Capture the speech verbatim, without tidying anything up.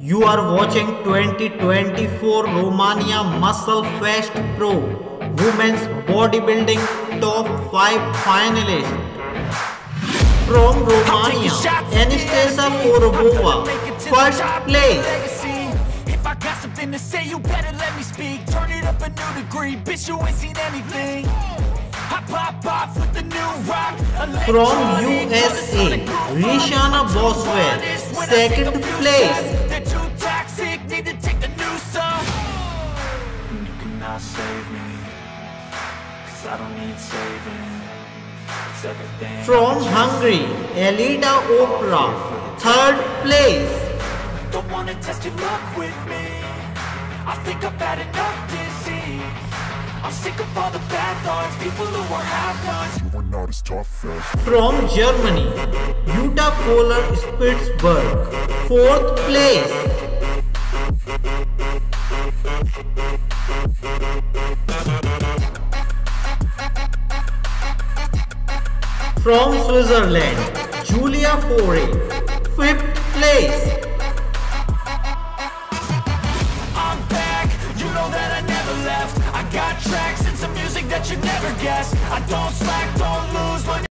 You are watching twenty twenty-four Romania Muscle Fest Pro Women's Bodybuilding Top five Finalist from Romania, Anastasia Korableva, first place. If I got something to say, you better let me speak. Turn it up a new degree, bitch, you ain't seen anything. I pop off with the new rock. From U S A, Reshanna Boswell, second place. Save me, 'cause I don't need saving. It's everything. From Hungary, Alida Opre, third place. Don't wanna test your luck with me. I think I've had enough disease. I'm sick of all the bad thoughts, people who are half nuts. You are not as tough as. From Germany, Uta Kohler Spitzbart, fourth place. From Switzerland, Julia Foery, fifth place. I'm back, you know that I never left. I got tracks and some music that you never guessed. I don't slack, don't lose.